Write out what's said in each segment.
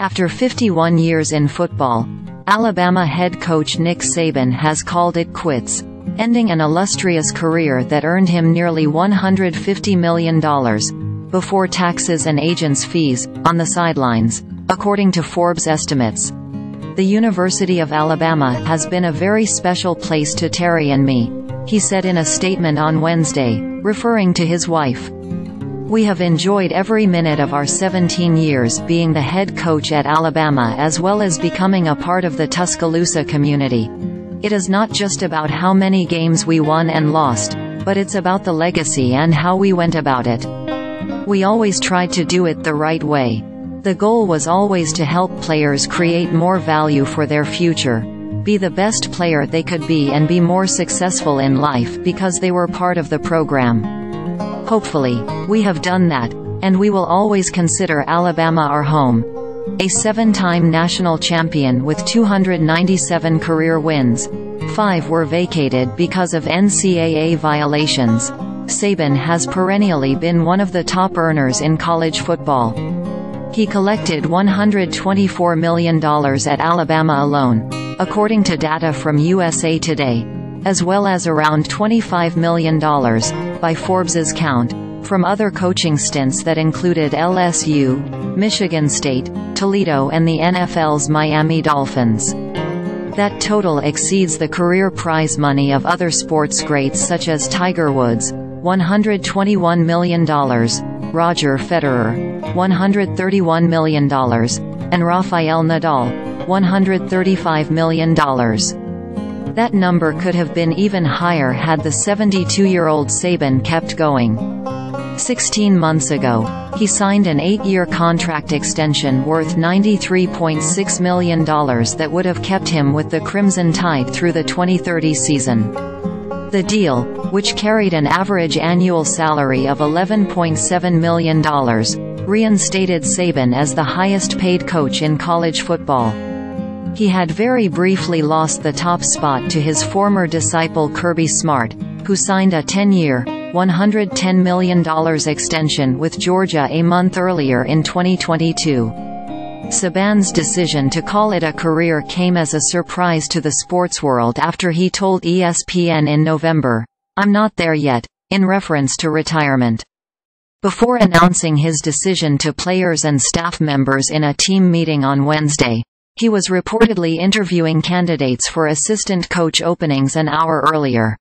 After 51 years in football, Alabama head coach Nick Saban has called it quits, ending an illustrious career that earned him nearly $150 million, before taxes and agents' fees, on the sidelines, according to Forbes estimates. "The University of Alabama has been a very special place to Terry and me," he said in a statement on Wednesday, referring to his wife. "We have enjoyed every minute of our 17 years being the head coach at Alabama, as well as becoming a part of the Tuscaloosa community. It is not just about how many games we won and lost, but it's about the legacy and how we went about it. We always tried to do it the right way. The goal was always to help players create more value for their future, be the best player they could be, and be more successful in life because they were part of the program. Hopefully, we have done that, and we will always consider Alabama our home." A seven-time national champion with 297 career wins, 5 were vacated because of NCAA violations, Saban has perennially been one of the top earners in college football. He collected $124 million at Alabama alone, according to data from USA Today, as well as around $25 million, by Forbes's count, from other coaching stints that included LSU, Michigan State, Toledo, and the NFL's Miami Dolphins. That total exceeds the career prize money of other sports greats such as Tiger Woods, $121 million, Roger Federer, $131 million, and Rafael Nadal, $135 million. That number could have been even higher had the 72-year-old Saban kept going. 16 months ago, he signed an 8-year contract extension worth $93.6 million that would have kept him with the Crimson Tide through the 2030 season. The deal, which carried an average annual salary of $11.7 million, reinstated Saban as the highest-paid coach in college football. He had very briefly lost the top spot to his former disciple Kirby Smart, who signed a 10-year, $110 million extension with Georgia a month earlier in 2022. Saban's decision to call it a career came as a surprise to the sports world after he told ESPN in November, "I'm not there yet," in reference to retirement. Before announcing his decision to players and staff members in a team meeting on Wednesday, he was reportedly interviewing candidates for assistant coach openings an hour earlier.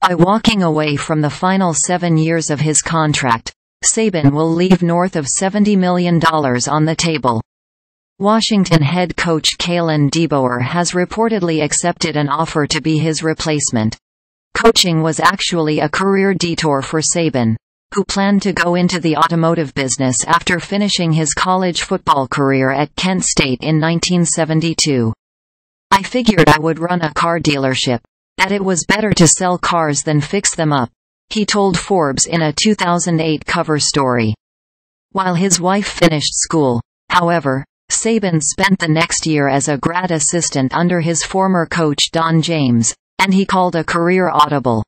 By walking away from the final 7 years of his contract, Saban will leave north of $70 million on the table. Washington head coach Kalen Deboer has reportedly accepted an offer to be his replacement. Coaching was actually a career detour for Saban, who planned to go into the automotive business after finishing his college football career at Kent State in 1972. "I figured I would run a car dealership, that it was better to sell cars than fix them up," he told Forbes in a 2008 cover story. While his wife finished school, however, Saban spent the next year as a grad assistant under his former coach Don James, and he called a career audible.